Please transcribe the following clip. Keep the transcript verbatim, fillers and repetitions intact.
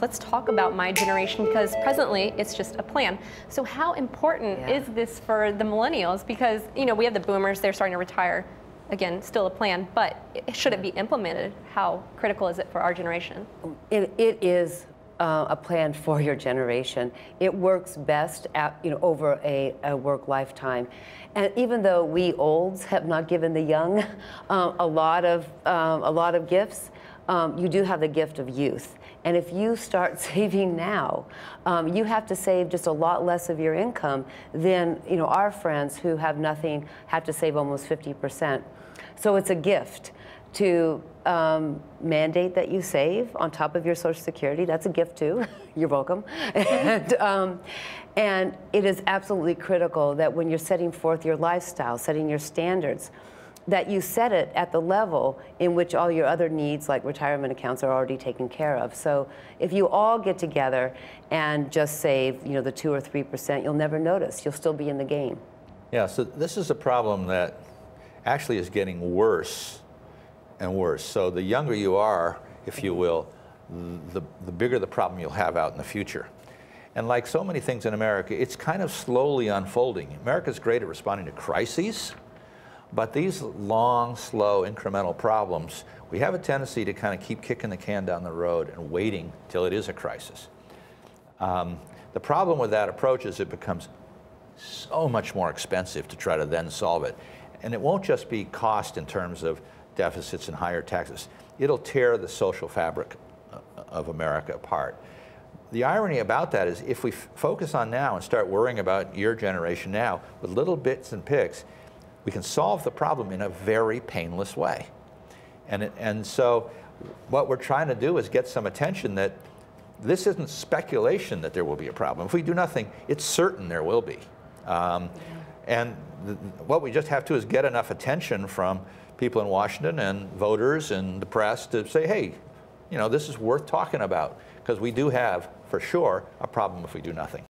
So let's talk about my generation, because presently it's just a plan. So how important yeah. is this for the millennials? Because, you know, we have the boomers, they're starting to retire. Again, still a plan, but should it be implemented? How critical is it for our generation? It, it is uh, a plan for your generation. It works best at, you know, over a, a work lifetime. And even though we olds have not given the young uh, a lot of um, a lot of gifts, um, you do have the gift of youth. And if you start saving now, um, you have to save just a lot less of your income than, you know, our friends who have nothing have to save almost fifty percent. So it's a gift to um, mandate that you save on top of your Social Security. That's a gift too. You're welcome. and, um, and it is absolutely critical that when you're setting forth your lifestyle, setting your standards, that you set it at the level in which all your other needs, like retirement accounts, are already taken care of. So if you all get together and just save, you know, the two or three percent, you'll never notice. You'll still be in the game. Yeah. So this is a problem that actually is getting worse and worse. So the younger you are, if you will, the the bigger the problem you'll have out in the future. And like so many things in America, it's kind of slowly unfolding. America's great at responding to crises. But these long, slow, incremental problems, we have a tendency to kind of keep kicking the can down the road and waiting till it is a crisis. Um, the problem with that approach is it becomes so much more expensive to try to then solve it. And it won't just be cost in terms of deficits and higher taxes. It'll tear the social fabric of America apart. The irony about that is if we f- focus on now and start worrying about your generation now with little bits and picks, we can solve the problem in a very painless way. And, it, and so what we're trying to do is get some attention that this isn't speculation that there will be a problem. If we do nothing, it's certain there will be. Um, and the, what we just have to is get enough attention from people in Washington and voters and the press to say, hey, you know, this is worth talking about, because we do have, for sure, a problem if we do nothing.